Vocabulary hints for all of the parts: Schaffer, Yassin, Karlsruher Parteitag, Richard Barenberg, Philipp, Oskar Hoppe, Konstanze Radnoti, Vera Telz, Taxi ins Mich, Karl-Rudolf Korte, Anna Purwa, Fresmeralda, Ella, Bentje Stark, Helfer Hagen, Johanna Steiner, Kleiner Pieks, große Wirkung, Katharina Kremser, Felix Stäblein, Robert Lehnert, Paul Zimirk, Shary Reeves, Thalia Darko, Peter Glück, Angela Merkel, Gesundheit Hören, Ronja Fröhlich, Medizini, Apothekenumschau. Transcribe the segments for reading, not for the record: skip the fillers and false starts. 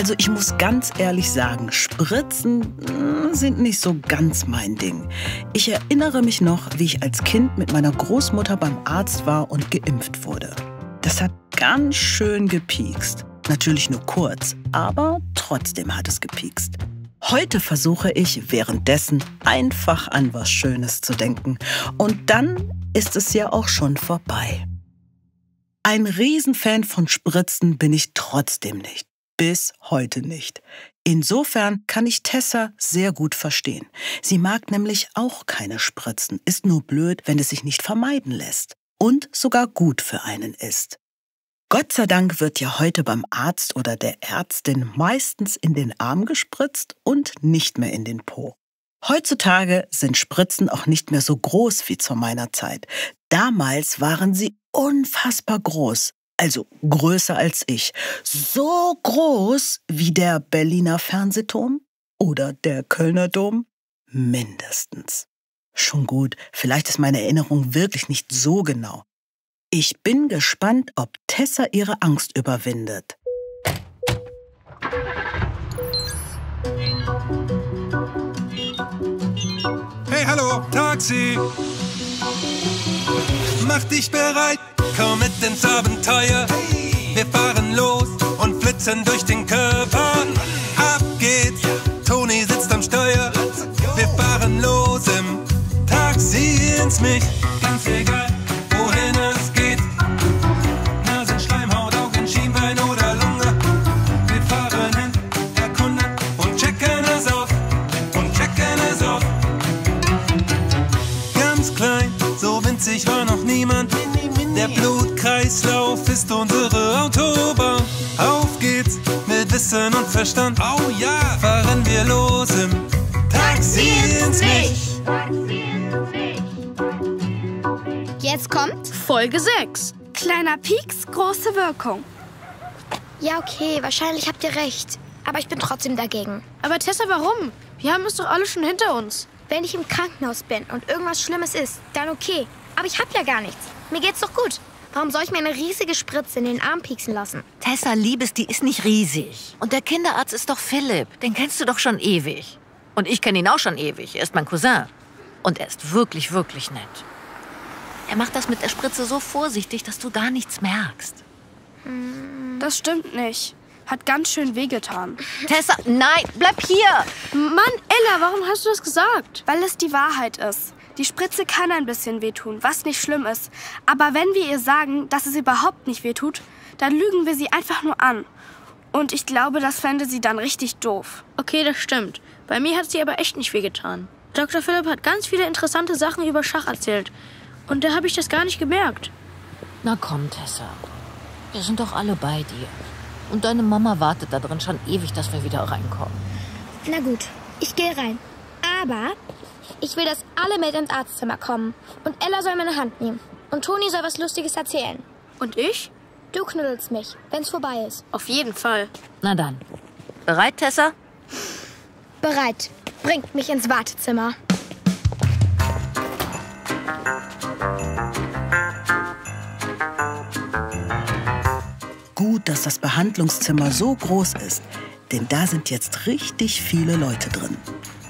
Also ich muss ganz ehrlich sagen, Spritzen sind nicht so ganz mein Ding. Ich erinnere mich noch, wie ich als Kind mit meiner Großmutter beim Arzt war und geimpft wurde. Das hat ganz schön gepiekst. Natürlich nur kurz, aber trotzdem hat es gepiekst. Heute versuche ich währenddessen einfach an was Schönes zu denken. Und dann ist es ja auch schon vorbei. Ein Riesenfan von Spritzen bin ich trotzdem nicht. Bis heute nicht. Insofern kann ich Tessa sehr gut verstehen. Sie mag nämlich auch keine Spritzen, ist nur blöd, wenn es sich nicht vermeiden lässt und sogar gut für einen ist. Gott sei Dank wird ja heute beim Arzt oder der Ärztin meistens in den Arm gespritzt und nicht mehr in den Po. Heutzutage sind Spritzen auch nicht mehr so groß wie zu meiner Zeit. Damals waren sie unfassbar groß. Also größer als ich. So groß wie der Berliner Fernsehturm oder der Kölner Dom? Mindestens. Schon gut, vielleicht ist meine Erinnerung wirklich nicht so genau. Ich bin gespannt, ob Tessa ihre Angst überwindet. Hey, hallo, Taxi! Mach dich bereit! Komm mit ins Abenteuer, wir fahren los und flitzen durch den Körper. Ab geht's, Toni sitzt am Steuer, wir fahren los im Taxi ins Mich. Ganz egal, wohin es geht, Nasenschleimhaut, Augen, Schienbein oder Lunge. Wir fahren hin, erkunden und checken es auf, und checken es auf. Ganz klein, so winzig war noch niemand. Der Blutkreislauf ist unsere Autobahn. Auf geht's mit Wissen und Verstand. Oh ja, fahren wir los im Taxi ins Mich. Jetzt kommt Folge 6. Kleiner Pieks, große Wirkung. Ja, okay, wahrscheinlich habt ihr recht. Aber ich bin trotzdem dagegen. Aber Tessa, warum? Wir haben es doch alle schon hinter uns. Wenn ich im Krankenhaus bin und irgendwas Schlimmes ist, dann okay. Aber ich hab ja gar nichts. Mir geht's doch gut. Warum soll ich mir eine riesige Spritze in den Arm pieksen lassen? Tessa, Liebes, die ist nicht riesig. Und der Kinderarzt ist doch Philipp. Den kennst du doch schon ewig. Und ich kenne ihn auch schon ewig. Er ist mein Cousin. Und er ist wirklich, wirklich nett. Er macht das mit der Spritze so vorsichtig, dass du gar nichts merkst. Das stimmt nicht. Hat ganz schön wehgetan. Tessa, nein, bleib hier! Mann, Ella, warum hast du das gesagt? Weil es die Wahrheit ist. Die Spritze kann ein bisschen wehtun, was nicht schlimm ist. Aber wenn wir ihr sagen, dass es überhaupt nicht wehtut, dann lügen wir sie einfach nur an. Und ich glaube, das fände sie dann richtig doof. Okay, das stimmt. Bei mir hat sie aber echt nicht wehgetan. Dr. Philipp hat ganz viele interessante Sachen über Schach erzählt. Und da habe ich das gar nicht gemerkt. Na komm, Tessa. Wir sind doch alle bei dir. Und deine Mama wartet da drin schon ewig, dass wir wieder reinkommen. Na gut, ich gehe rein. Aber ich will, dass alle mit ins Arztzimmer kommen. Und Ella soll meine Hand nehmen. Und Toni soll was Lustiges erzählen. Und ich? Du knuddelst mich, wenn's vorbei ist. Auf jeden Fall. Na dann. Bereit, Tessa? Bereit. Bringt mich ins Wartezimmer. Gut, dass das Behandlungszimmer so groß ist. Denn da sind jetzt richtig viele Leute drin.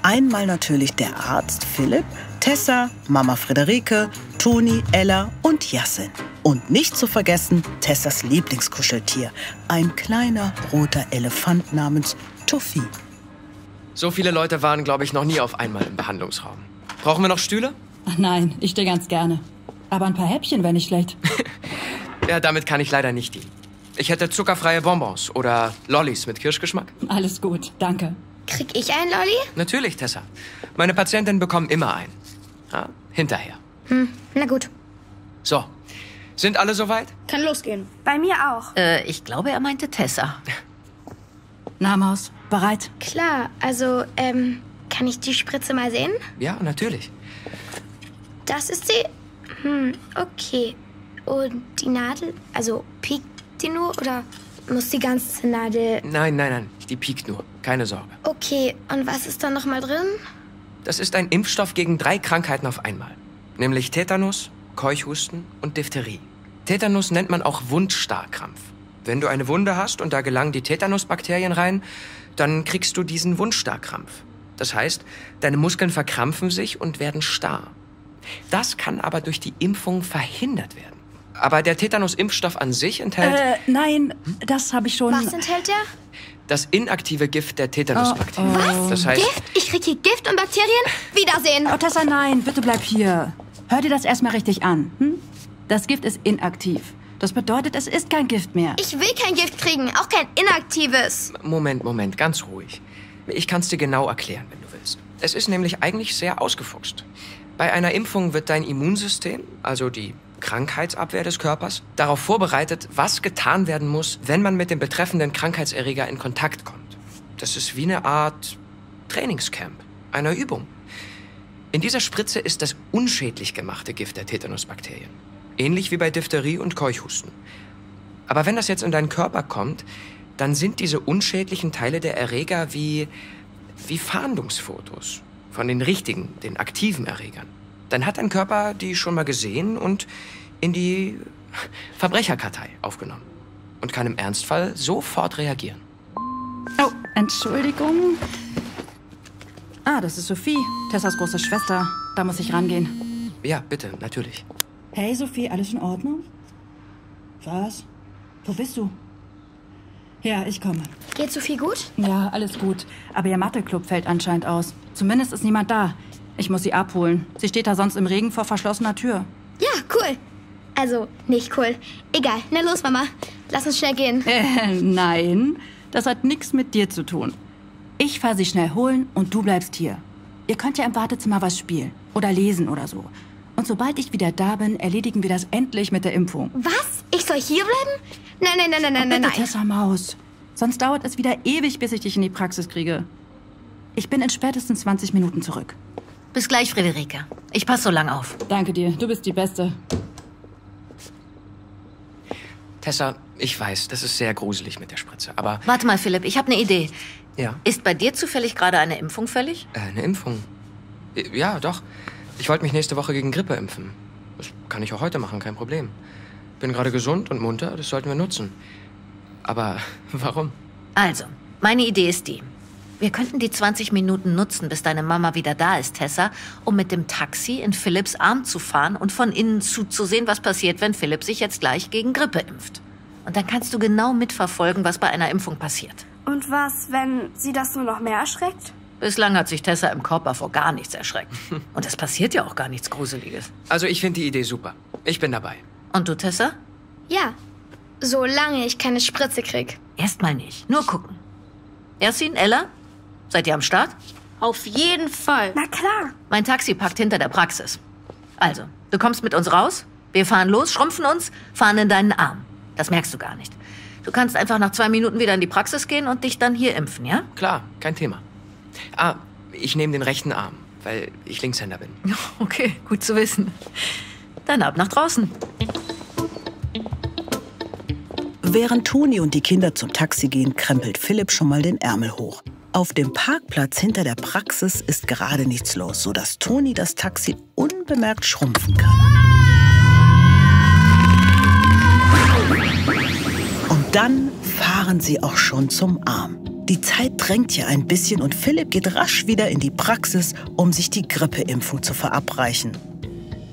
Einmal natürlich der Arzt Philipp, Tessa, Mama Friederike, Toni, Ella und Yassin. Und nicht zu vergessen Tessas Lieblingskuscheltier, ein kleiner roter Elefant namens Tuffy. So viele Leute waren, glaube ich, noch nie auf einmal im Behandlungsraum. Brauchen wir noch Stühle? Ach nein, ich stehe ganz gerne. Aber ein paar Häppchen wäre nicht schlecht. Ja, damit kann ich leider nicht dienen. Ich hätte zuckerfreie Bonbons oder Lollis mit Kirschgeschmack. Alles gut, danke. Krieg ich einen Lolli? Natürlich, Tessa. Meine Patientinnen bekommen immer einen. Ja, hinterher. Na gut. So, sind alle soweit? Kann losgehen. Bei mir auch. Ich glaube, er meinte Tessa. Na, Maus, bereit? Klar, also, kann ich die Spritze mal sehen? Ja, natürlich. Das ist sie? Okay. Und die Nadel, also piekt die nur oder muss die ganze Nadel... Nein, nein, nein, die piekt nur. Keine Sorge. Okay, und was ist da nochmal drin? Das ist ein Impfstoff gegen 3 Krankheiten auf einmal. Nämlich Tetanus, Keuchhusten und Diphtherie. Tetanus nennt man auch Wundstarkrampf. Wenn du eine Wunde hast und da gelangen die Tetanusbakterien rein, dann kriegst du diesen Wundstarrkrampf. Das heißt, deine Muskeln verkrampfen sich und werden starr. Das kann aber durch die Impfung verhindert werden. Aber der Tetanus-Impfstoff an sich enthält... nein, das habe ich schon... Was enthält der? Das inaktive Gift der Tetanusbakterien. Oh. Was? Das heißt, Gift? Ich kriege hier Gift und Bakterien? Wiedersehen! Oh, Tessa, nein, bitte bleib hier. Hör dir das erstmal richtig an. Hm? Das Gift ist inaktiv. Das bedeutet, es ist kein Gift mehr. Ich will kein Gift kriegen, auch kein inaktives. Moment, ganz ruhig. Ich kann es dir genau erklären, wenn du willst. Es ist nämlich eigentlich sehr ausgefuchst. Bei einer Impfung wird dein Immunsystem, also die Krankheitsabwehr des Körpers, darauf vorbereitet, was getan werden muss, wenn man mit dem betreffenden Krankheitserreger in Kontakt kommt. Das ist wie eine Art Trainingscamp, einer Übung. In dieser Spritze ist das unschädlich gemachte Gift der Tetanusbakterien. Ähnlich wie bei Diphtherie und Keuchhusten. Aber wenn das jetzt in deinen Körper kommt, dann sind diese unschädlichen Teile der Erreger wie Fahndungsfotos von den richtigen, den aktiven Erregern. Dann hat dein Körper die schon mal gesehen und in die Verbrecherkartei aufgenommen und kann im Ernstfall sofort reagieren. Oh, Entschuldigung. Ah, das ist Sophie, Tessas große Schwester. Da muss ich rangehen. Ja, bitte, natürlich. Hey Sophie, alles in Ordnung? Was? Wo bist du? Ja, ich komme. Geht Sophie gut? Ja, alles gut. Aber ihr Matheclub fällt anscheinend aus. Zumindest ist niemand da. Ich muss sie abholen. Sie steht da sonst im Regen vor verschlossener Tür. Ja, cool. Also, nicht cool. Egal. Na los, Mama. Lass uns schnell gehen. Nein, das hat nichts mit dir zu tun. Ich fahre sie schnell holen und du bleibst hier. Ihr könnt ja im Wartezimmer was spielen oder lesen oder so. Und sobald ich wieder da bin, erledigen wir das endlich mit der Impfung. Was? Ich soll hier bleiben? Nein, bitte, Tessa Maus. Sonst dauert es wieder ewig, bis ich dich in die Praxis kriege. Ich bin in spätestens 20 Minuten zurück. Bis gleich, Friederike. Ich passe so lang auf. Danke dir. Du bist die Beste. Tessa, ich weiß, das ist sehr gruselig mit der Spritze, aber... Warte mal, Philipp. Ich habe eine Idee. Ja? Ist bei dir zufällig gerade eine Impfung fällig? Eine Impfung? Ja, doch. Ich wollte mich nächste Woche gegen Grippe impfen. Das kann ich auch heute machen, kein Problem. Bin gerade gesund und munter, das sollten wir nutzen. Aber warum? Also, meine Idee ist die. Wir könnten die 20 Minuten nutzen, bis deine Mama wieder da ist, Tessa, um mit dem Taxi in Philipps Arm zu fahren und von innen zuzusehen, was passiert, wenn Philipp sich jetzt gleich gegen Grippe impft. Und dann kannst du genau mitverfolgen, was bei einer Impfung passiert. Und was, wenn sie das nur noch mehr erschreckt? Bislang hat sich Tessa im Körper vor gar nichts erschreckt. Und es passiert ja auch gar nichts Gruseliges. Also ich finde die Idee super. Ich bin dabei. Und du, Tessa? Ja, solange ich keine Spritze krieg. Erstmal nicht, nur gucken. Yassin, Ella? Seid ihr am Start? Auf jeden Fall. Na klar. Mein Taxi packt hinter der Praxis. Also, du kommst mit uns raus, wir fahren los, schrumpfen uns, fahren in deinen Arm. Das merkst du gar nicht. Du kannst einfach nach 2 Minuten wieder in die Praxis gehen und dich dann hier impfen, ja? Klar, kein Thema. Ah, ich nehme den rechten Arm, weil ich Linkshänder bin. Okay, gut zu wissen. Dann ab nach draußen. Während Toni und die Kinder zum Taxi gehen, krempelt Philipp schon mal den Ärmel hoch. Auf dem Parkplatz hinter der Praxis ist gerade nichts los, sodass Toni das Taxi unbemerkt schrumpfen kann. Und dann fahren sie auch schon zum Arm. Die Zeit drängt ja ein bisschen und Philipp geht rasch wieder in die Praxis, um sich die Grippeimpfung zu verabreichen.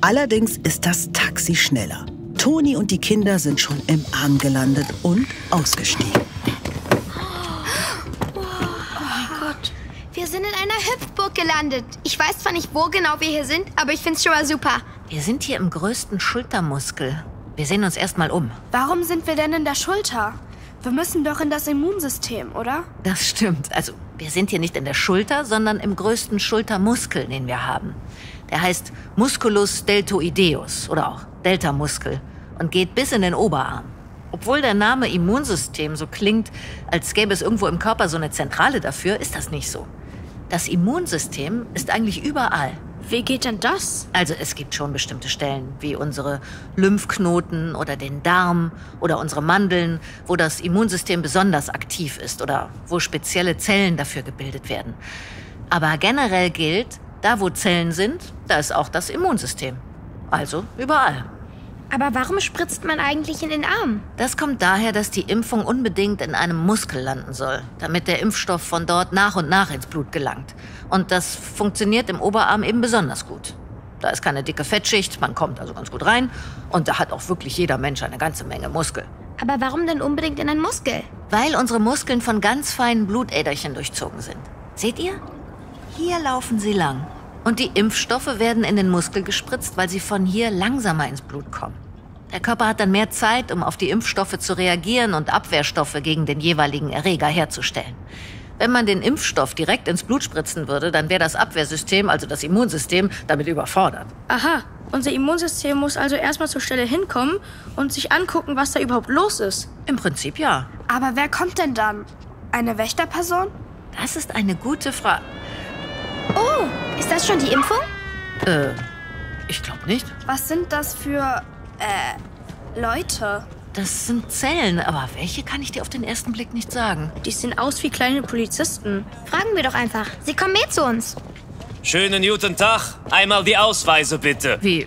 Allerdings ist das Taxi schneller. Toni und die Kinder sind schon im Arm gelandet und ausgestiegen. Wir sind in einer Hüpfburg gelandet. Ich weiß zwar nicht, wo genau wir hier sind, aber ich find's schon mal super. Wir sind hier im größten Schultermuskel. Wir sehen uns erstmal um. Warum sind wir denn in der Schulter? Wir müssen doch in das Immunsystem, oder? Das stimmt. Also, wir sind hier nicht in der Schulter, sondern im größten Schultermuskel, den wir haben. Der heißt Musculus Deltoideus oder auch Deltamuskel und geht bis in den Oberarm. Obwohl der Name Immunsystem so klingt, als gäbe es irgendwo im Körper so eine Zentrale dafür, ist das nicht so. Das Immunsystem ist eigentlich überall. Wie geht denn das? Also es gibt schon bestimmte Stellen, wie unsere Lymphknoten oder den Darm oder unsere Mandeln, wo das Immunsystem besonders aktiv ist oder wo spezielle Zellen dafür gebildet werden. Aber generell gilt, da wo Zellen sind, da ist auch das Immunsystem. Also überall. Aber warum spritzt man eigentlich in den Arm? Das kommt daher, dass die Impfung unbedingt in einem Muskel landen soll, damit der Impfstoff von dort nach und nach ins Blut gelangt. Und das funktioniert im Oberarm eben besonders gut. Da ist keine dicke Fettschicht, man kommt also ganz gut rein. Und da hat auch wirklich jeder Mensch eine ganze Menge Muskel. Aber warum denn unbedingt in einen Muskel? Weil unsere Muskeln von ganz feinen Blutäderchen durchzogen sind. Seht ihr? Hier laufen sie lang. Und die Impfstoffe werden in den Muskel gespritzt, weil sie von hier langsamer ins Blut kommen. Der Körper hat dann mehr Zeit, um auf die Impfstoffe zu reagieren und Abwehrstoffe gegen den jeweiligen Erreger herzustellen. Wenn man den Impfstoff direkt ins Blut spritzen würde, dann wäre das Abwehrsystem, also das Immunsystem, damit überfordert. Aha, unser Immunsystem muss also erstmal zur Stelle hinkommen und sich angucken, was da überhaupt los ist. Im Prinzip ja. Aber wer kommt denn dann? Eine Wächterperson? Das ist eine gute Frage. Oh, ist das schon die Impfung? Ich glaube nicht. Was sind das für, Leute? Das sind Zellen, aber welche kann ich dir auf den ersten Blick nicht sagen. Die sehen aus wie kleine Polizisten. Fragen wir doch einfach. Sie kommen mit zu uns. Schönen guten Tag. Einmal die Ausweise bitte. Wie,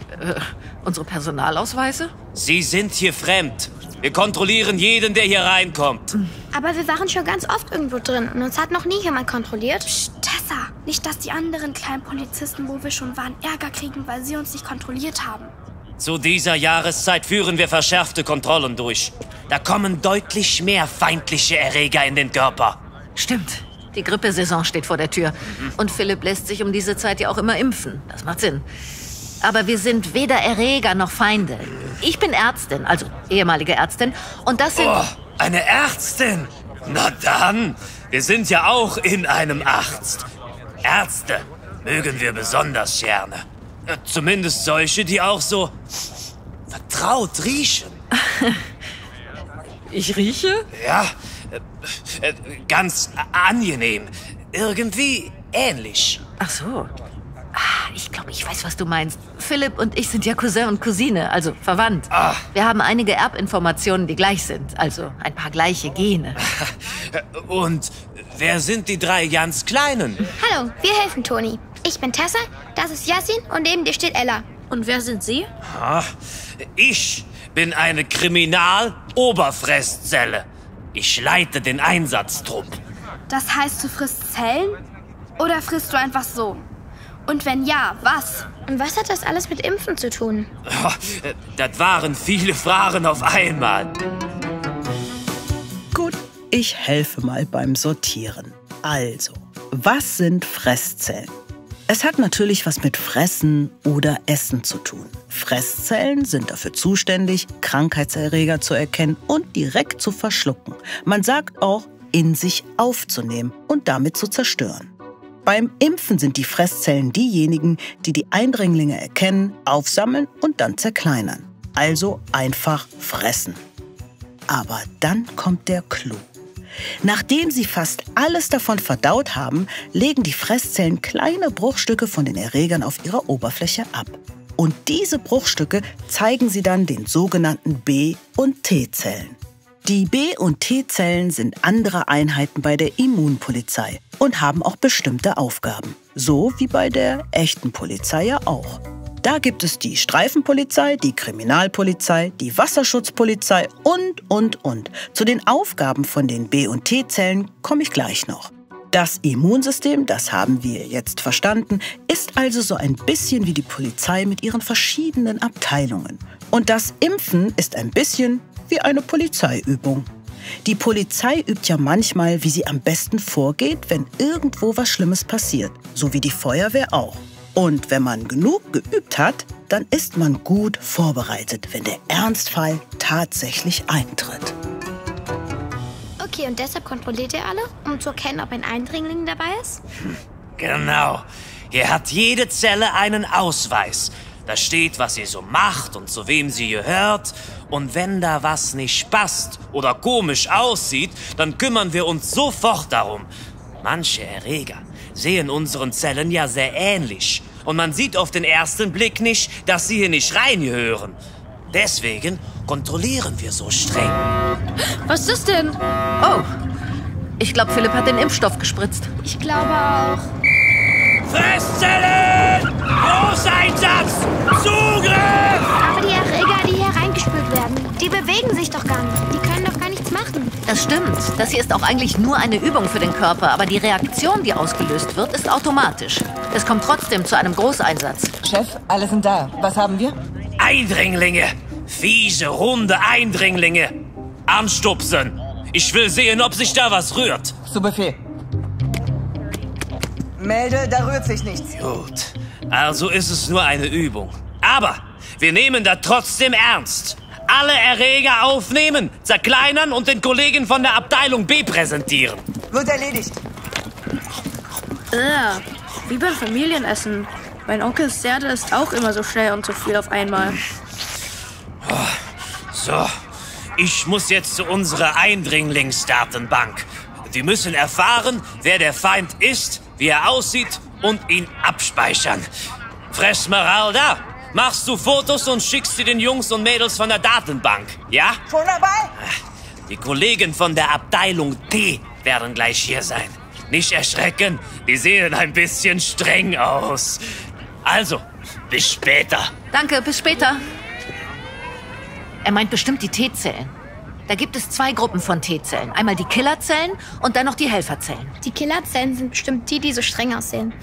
unsere Personalausweise? Sie sind hier fremd. Wir kontrollieren jeden, der hier reinkommt. Aber wir waren schon ganz oft irgendwo drin und uns hat noch nie jemand kontrolliert. Psst, Tessa, nicht, dass die anderen kleinen Polizisten, wo wir schon waren, Ärger kriegen, weil sie uns nicht kontrolliert haben. Zu dieser Jahreszeit führen wir verschärfte Kontrollen durch. Da kommen deutlich mehr feindliche Erreger in den Körper. Stimmt. Die Grippesaison steht vor der Tür. Und Philipp lässt sich um diese Zeit ja auch immer impfen. Das macht Sinn. Aber wir sind weder Erreger noch Feinde. Ich bin Ärztin, also ehemalige Ärztin. Und das sind... Oh, eine Ärztin? Na dann. Wir sind ja auch in einem Arzt. Ärzte mögen wir besonders gerne. Zumindest solche, die auch so vertraut riechen. Ich rieche? Ja, ganz angenehm. Irgendwie ähnlich. Ach so. Ich glaube, ich weiß, was du meinst. Philipp und ich sind ja Cousin und Cousine, also verwandt. Ah. Wir haben einige Erbinformationen, die gleich sind. Also ein paar gleiche Gene. Und wer sind die drei ganz Kleinen? Hallo, wir helfen Toni. Ich bin Tessa, das ist Yassin und neben dir steht Ella. Und wer sind Sie? Ich bin eine Kriminal-Oberfresszelle. Ich leite den Einsatztrupp. Das heißt, du frisst Zellen? Oder frisst du einfach so? Und wenn ja, was? Und was hat das alles mit Impfen zu tun? Das waren viele Fragen auf einmal. Gut, ich helfe mal beim Sortieren. Also, was sind Fresszellen? Es hat natürlich was mit Fressen oder Essen zu tun. Fresszellen sind dafür zuständig, Krankheitserreger zu erkennen und direkt zu verschlucken. Man sagt auch, in sich aufzunehmen und damit zu zerstören. Beim Impfen sind die Fresszellen diejenigen, die die Eindringlinge erkennen, aufsammeln und dann zerkleinern. Also einfach fressen. Aber dann kommt der Clou. Nachdem sie fast alles davon verdaut haben, legen die Fresszellen kleine Bruchstücke von den Erregern auf ihrer Oberfläche ab. Und diese Bruchstücke zeigen sie dann den sogenannten B- und T-Zellen. Die B- und T-Zellen sind andere Einheiten bei der Immunpolizei und haben auch bestimmte Aufgaben. So wie bei der echten Polizei ja auch. Da gibt es die Streifenpolizei, die Kriminalpolizei, die Wasserschutzpolizei und. Zu den Aufgaben von den B- und T-Zellen komme ich gleich noch. Das Immunsystem, das haben wir jetzt verstanden, ist also so ein bisschen wie die Polizei mit ihren verschiedenen Abteilungen. Und das Impfen ist ein bisschen wie eine Polizeiübung. Die Polizei übt ja manchmal, wie sie am besten vorgeht, wenn irgendwo was Schlimmes passiert. So wie die Feuerwehr auch. Und wenn man genug geübt hat, dann ist man gut vorbereitet, wenn der Ernstfall tatsächlich eintritt. Okay, und deshalb kontrolliert ihr alle, um zu erkennen, ob ein Eindringling dabei ist? Genau. Hier hat jede Zelle einen Ausweis. Da steht, was sie so macht und zu wem sie gehört. Und wenn da was nicht passt oder komisch aussieht, dann kümmern wir uns sofort darum. Manche Erreger sehen unseren Zellen ja sehr ähnlich. Und man sieht auf den ersten Blick nicht, dass sie hier nicht reingehören. Deswegen kontrollieren wir so streng. Was ist denn? Oh, ich glaube, Philipp hat den Impfstoff gespritzt. Ich glaube auch. Fresszellen! Großeinsatz! Zugriff! Aber die Erreger, die hier werden. Die bewegen sich doch gar nicht. Die können doch gar nichts machen. Das stimmt. Das hier ist auch eigentlich nur eine Übung für den Körper. Aber die Reaktion, die ausgelöst wird, ist automatisch. Es kommt trotzdem zu einem Großeinsatz. Chef, alle sind da. Was haben wir? Eindringlinge. Fiese, runde Eindringlinge. Anstupsen. Ich will sehen, ob sich da was rührt. Zu Befehl. Melde, da rührt sich nichts. Gut. Also ist es nur eine Übung. Aber wir nehmen das trotzdem ernst. Alle Erreger aufnehmen, zerkleinern und den Kollegen von der Abteilung B präsentieren. Wird erledigt. Wie beim Familienessen. Mein Onkels Derde ist auch immer so schnell und so viel auf einmal. So, ich muss jetzt zu unserer Eindringlingsdatenbank. Die müssen erfahren, wer der Feind ist, wie er aussieht und ihn abspeichern. Fresmeralda, machst du Fotos und schickst sie den Jungs und Mädels von der Datenbank, ja? Schon dabei? Die Kollegen von der Abteilung D werden gleich hier sein. Nicht erschrecken, die sehen ein bisschen streng aus. Also, bis später. Danke, bis später. Er meint bestimmt die T-Zellen. Da gibt es zwei Gruppen von T-Zellen. Einmal die Killerzellen und dann noch die Helferzellen. Die Killerzellen sind bestimmt die, die so streng aussehen.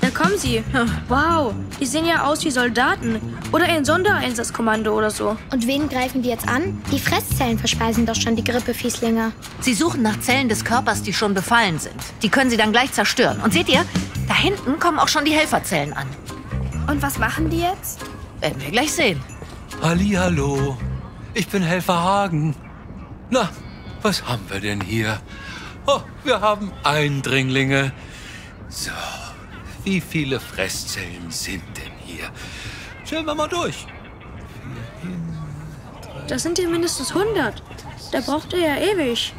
Da kommen sie. Wow, die sehen ja aus wie Soldaten. Oder ein Sondereinsatzkommando oder so. Und wen greifen die jetzt an? Die Fresszellen verspeisen doch schon die Grippefieslinge. Sie suchen nach Zellen des Körpers, die schon befallen sind. Die können sie dann gleich zerstören. Und seht ihr, da hinten kommen auch schon die Helferzellen an. Und was machen die jetzt? Werden wir gleich sehen. Hallihallo. Ich bin Helfer Hagen. Na, was haben wir denn hier? Oh, wir haben Eindringlinge. So, wie viele Fresszellen sind denn hier? Stellen wir mal durch. Das sind ja mindestens 100. Da braucht ihr ja ewig.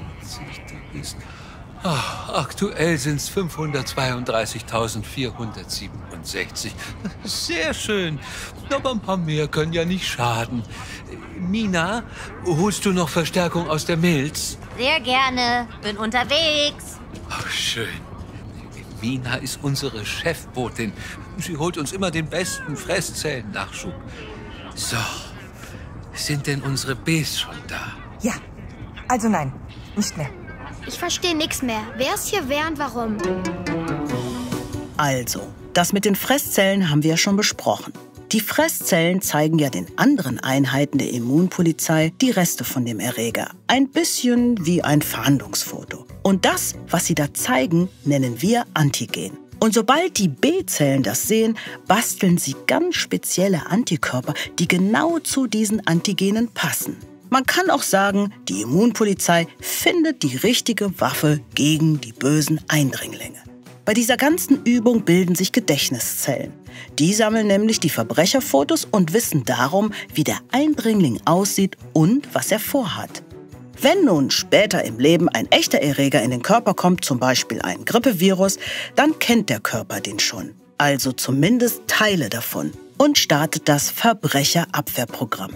Oh, aktuell sind es 532.467. Sehr schön. Aber ein paar mehr können ja nicht schaden. Mina, holst du noch Verstärkung aus der Milz? Sehr gerne. Bin unterwegs. Ach, schön. Mina ist unsere Chefbotin. Sie holt uns immer den besten Fresszellen-Nachschub. So, sind denn unsere Bs schon da? Ja, also nein, nicht mehr. Ich verstehe nichts mehr. Wer ist hier wer und warum? Also, das mit den Fresszellen haben wir schon besprochen. Die Fresszellen zeigen ja den anderen Einheiten der Immunpolizei die Reste von dem Erreger. Ein bisschen wie ein Fahndungsfoto. Und das, was sie da zeigen, nennen wir Antigen. Und sobald die B-Zellen das sehen, basteln sie ganz spezielle Antikörper, die genau zu diesen Antigenen passen. Man kann auch sagen, die Immunpolizei findet die richtige Waffe gegen die bösen Eindringlinge. Bei dieser ganzen Übung bilden sich Gedächtniszellen. Die sammeln nämlich die Verbrecherfotos und wissen darum, wie der Eindringling aussieht und was er vorhat. Wenn nun später im Leben ein echter Erreger in den Körper kommt, zum Beispiel ein Grippevirus, dann kennt der Körper den schon, also zumindest Teile davon, und startet das Verbrecherabwehrprogramm.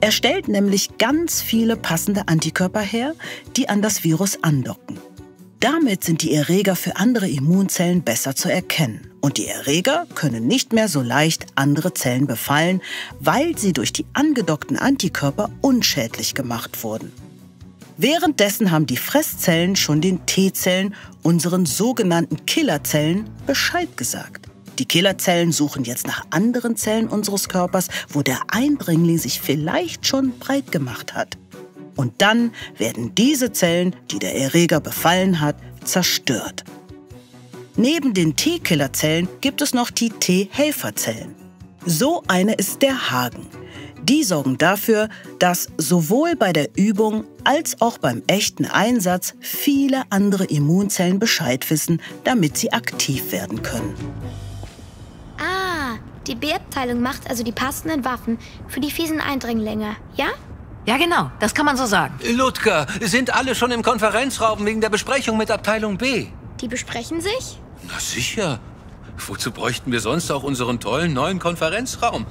Er stellt nämlich ganz viele passende Antikörper her, die an das Virus andocken. Damit sind die Erreger für andere Immunzellen besser zu erkennen. Und die Erreger können nicht mehr so leicht andere Zellen befallen, weil sie durch die angedockten Antikörper unschädlich gemacht wurden. Währenddessen haben die Fresszellen schon den T-Zellen, unseren sogenannten Killerzellen, Bescheid gesagt. Die Killerzellen suchen jetzt nach anderen Zellen unseres Körpers, wo der Eindringling sich vielleicht schon breit gemacht hat. Und dann werden diese Zellen, die der Erreger befallen hat, zerstört. Neben den T-Killerzellen gibt es noch die T-Helferzellen. So eine ist der Hagen. Die sorgen dafür, dass sowohl bei der Übung als auch beim echten Einsatz viele andere Immunzellen Bescheid wissen, damit sie aktiv werden können. Ah, die B-Abteilung macht also die passenden Waffen für die fiesen Eindringlinge, ja? Ja, genau. Das kann man so sagen. Ludger, sind alle schon im Konferenzraum wegen der Besprechung mit Abteilung B? Die besprechen sich? Na sicher. Wozu bräuchten wir sonst auch unseren tollen neuen Konferenzraum?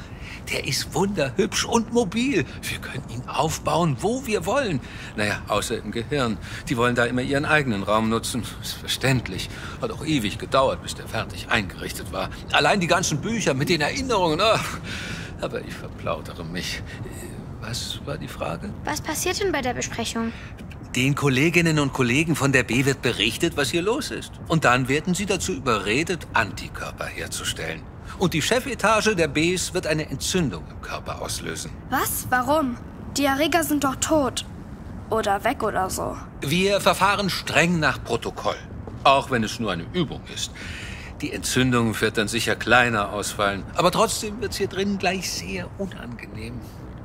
Der ist wunderhübsch und mobil. Wir können ihn aufbauen, wo wir wollen. Naja, außer im Gehirn. Die wollen da immer ihren eigenen Raum nutzen. Ist verständlich. Hat auch ewig gedauert, bis der fertig eingerichtet war. Allein die ganzen Bücher mit den Erinnerungen. Ach, aber ich verplaudere mich. Was war die Frage? Was passiert denn bei der Besprechung? Den Kolleginnen und Kollegen von der B wird berichtet, was hier los ist. Und dann werden sie dazu überredet, Antikörper herzustellen. Und die Chefetage der Bs wird eine Entzündung im Körper auslösen. Was? Warum? Die Erreger sind doch tot. Oder weg oder so. Wir verfahren streng nach Protokoll. Auch wenn es nur eine Übung ist. Die Entzündung wird dann sicher kleiner ausfallen. Aber trotzdem wird es hier drin gleich sehr unangenehm.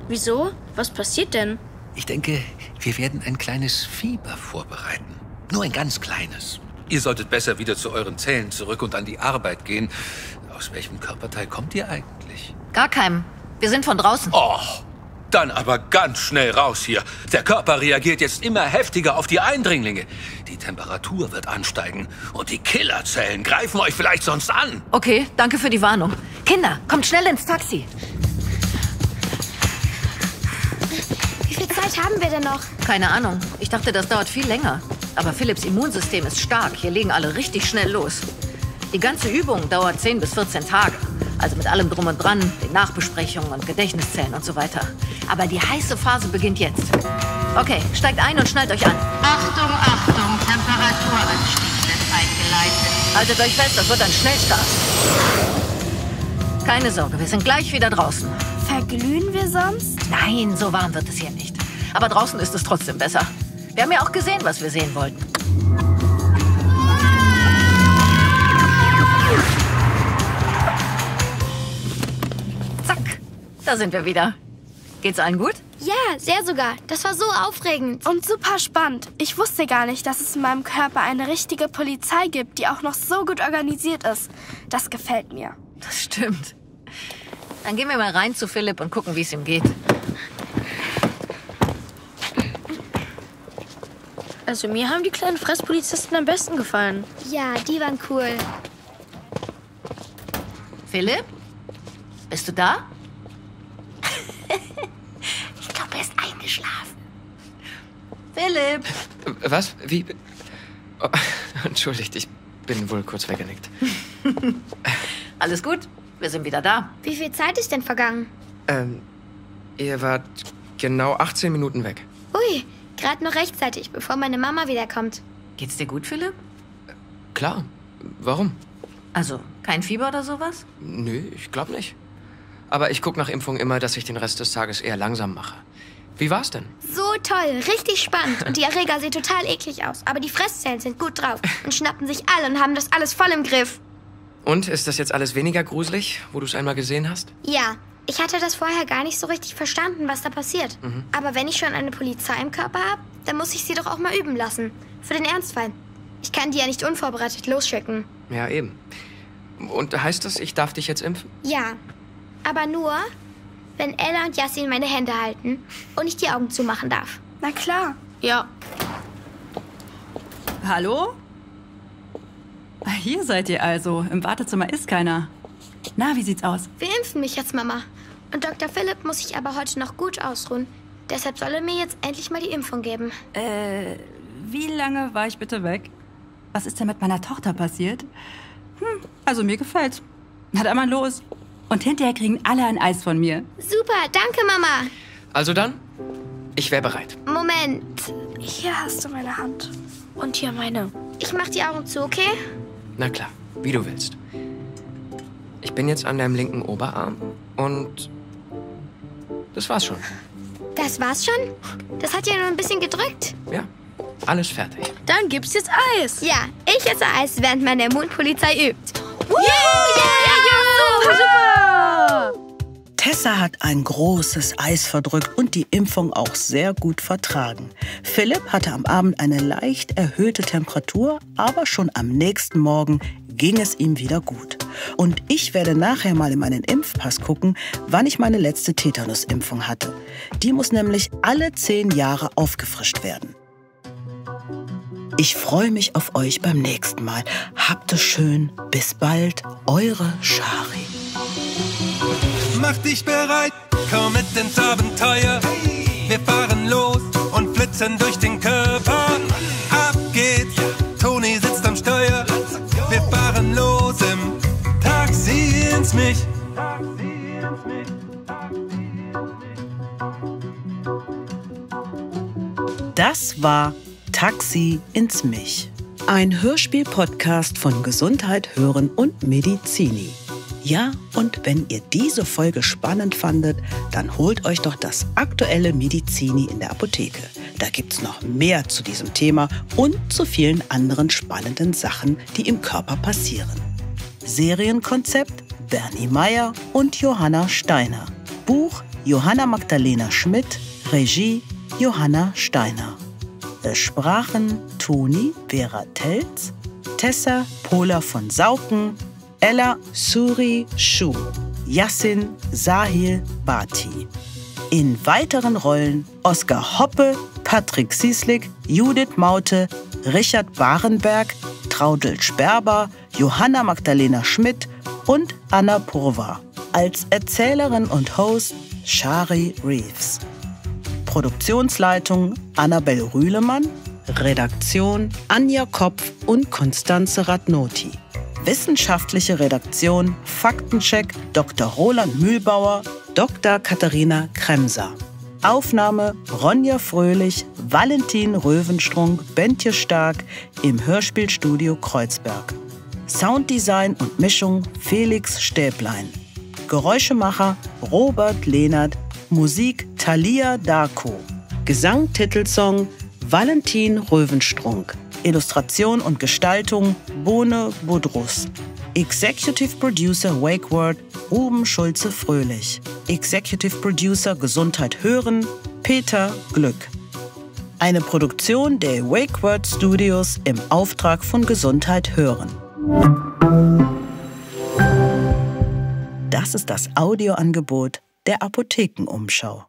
Wieso? Was passiert denn? Ich denke, wir werden ein kleines Fieber vorbereiten. Nur ein ganz kleines. Ihr solltet besser wieder zu euren Zellen zurück und an die Arbeit gehen. Aus welchem Körperteil kommt ihr eigentlich? Gar keinem. Wir sind von draußen. Oh, dann aber ganz schnell raus hier. Der Körper reagiert jetzt immer heftiger auf die Eindringlinge. Die Temperatur wird ansteigen und die Killerzellen greifen euch vielleicht sonst an. Okay, danke für die Warnung. Kinder, kommt schnell ins Taxi. Wie viel Zeit haben wir denn noch? Keine Ahnung. Ich dachte, das dauert viel länger. Aber Philipps Immunsystem ist stark. Hier legen alle richtig schnell los. Die ganze Übung dauert 10 bis 14 Tage. Also mit allem Drum und Dran, den Nachbesprechungen und Gedächtniszellen und so weiter. Aber die heiße Phase beginnt jetzt. Okay, steigt ein und schnallt euch an. Achtung, Achtung, Temperaturanstieg wird eingeleitet. Haltet euch fest, das wird ein Schnellstart. Keine Sorge, wir sind gleich wieder draußen. Verglühen wir sonst? Nein, so warm wird es hier nicht. Aber draußen ist es trotzdem besser. Wir haben ja auch gesehen, was wir sehen wollten. Da sind wir wieder. Geht's allen gut? Ja, sehr sogar. Das war so aufregend. Und super spannend. Ich wusste gar nicht, dass es in meinem Körper eine richtige Polizei gibt, die auch noch so gut organisiert ist. Das gefällt mir. Das stimmt. Dann gehen wir mal rein zu Philipp und gucken, wie es ihm geht. Also mir haben die kleinen Fresspolizisten am besten gefallen. Ja, die waren cool. Philipp? Bist du da? Ich glaube, er ist eingeschlafen. Philipp! Was? Wie? Oh, entschuldigt, ich bin wohl kurz weggenickt. Alles gut, wir sind wieder da. Wie viel Zeit ist denn vergangen? Ihr wart genau 18 Minuten weg. Ui, gerade noch rechtzeitig, bevor meine Mama wiederkommt. Geht's dir gut, Philipp? Klar, warum? Also, kein Fieber oder sowas? Nö, ich glaube nicht. Aber ich gucke nach Impfung immer, dass ich den Rest des Tages eher langsam mache. Wie war's denn? So toll, richtig spannend. Und die Erreger sehen total eklig aus. Aber die Fresszellen sind gut drauf und schnappen sich alle und haben das alles voll im Griff. Und ist das jetzt alles weniger gruselig, wo du es einmal gesehen hast? Ja, ich hatte das vorher gar nicht so richtig verstanden, was da passiert. Mhm. Aber wenn ich schon eine Polizei im Körper habe, dann muss ich sie doch auch mal üben lassen. Für den Ernstfall. Ich kann die ja nicht unvorbereitet losschicken. Ja, eben. Und heißt das, ich darf dich jetzt impfen? Ja. Aber nur, wenn Ella und Yassin meine Hände halten und ich die Augen zumachen darf. Na klar. Ja. Hallo? Hier seid ihr also. Im Wartezimmer ist keiner. Na, wie sieht's aus? Wir impfen mich jetzt, Mama. Und Dr. Philipp muss sich aber heute noch gut ausruhen. Deshalb soll er mir jetzt endlich mal die Impfung geben. Wie lange war ich bitte weg? Was ist denn mit meiner Tochter passiert? Hm, also mir gefällt's. Na dann mal los. Und hinterher kriegen alle ein Eis von mir. Super, danke, Mama. Also dann, ich wäre bereit. Moment. Hier hast du meine Hand. Und hier meine. Ich mach die Augen zu, okay? Na klar, wie du willst. Ich bin jetzt an deinem linken Oberarm und das war's schon. Das war's schon? Das hat ja nur ein bisschen gedrückt. Ja, alles fertig. Dann gibt's jetzt Eis. Ja, ich esse Eis, während meine Immunpolizei übt. Woo! Yeah! Yeah! Super! Tessa hat ein großes Eis verdrückt und die Impfung auch sehr gut vertragen. Philipp hatte am Abend eine leicht erhöhte Temperatur, aber schon am nächsten Morgen ging es ihm wieder gut. Und ich werde nachher mal in meinen Impfpass gucken, wann ich meine letzte Tetanusimpfung hatte. Die muss nämlich alle 10 Jahre aufgefrischt werden. Ich freue mich auf euch beim nächsten Mal. Habt es schön. Bis bald. Eure Shary. Mach dich bereit, komm mit ins Abenteuer. Wir fahren los und flitzen durch den Körper. Ab geht's, Toni sitzt am Steuer. Wir fahren los im Taxi ins Mich. Das war Taxi ins Mich. Ein Hörspiel-Podcast von Gesundheit Hören und Medizini. Ja, und wenn ihr diese Folge spannend fandet, dann holt euch doch das aktuelle Medizini in der Apotheke. Da gibt's noch mehr zu diesem Thema und zu vielen anderen spannenden Sachen, die im Körper passieren. Serienkonzept Bernie Meyer und Johanna Steiner. Buch Johanna Magdalena Schmidt, Regie Johanna Steiner. Es sprachen Toni, Vera Telz, Tessa, Pola von Sauken, Ella, Suri, Shu, Yassin, Sahil, Bati. In weiteren Rollen Oskar Hoppe, Patrick Sießlik, Judith Maute, Richard Barenberg, Traudel Sperber, Johanna Magdalena Schmidt und Anna Purwa. Als Erzählerin und Host Shary Reeves. Produktionsleitung Annabel Rühlemann, Redaktion Anja Kopf und Konstanze Radnoti. Wissenschaftliche Redaktion Faktencheck Dr. Roland Mühlbauer, Dr. Katharina Kremser. Aufnahme Ronja Fröhlich, Valentin Röwenstrunk, Bentje Stark im Hörspielstudio Kreuzberg. Sounddesign und Mischung Felix Stäblein. Geräuschemacher Robert Lehnert, Musik Thalia Darko. Gesang Titelsong Valentin Röwenstrunk. Illustration und Gestaltung Bone Budrus. Executive Producer WakeWord Ruben Schulze-Fröhlich. Executive Producer Gesundheit Hören Peter Glück. Eine Produktion der WakeWord Studios im Auftrag von Gesundheit Hören. Das ist das Audioangebot der Apothekenumschau.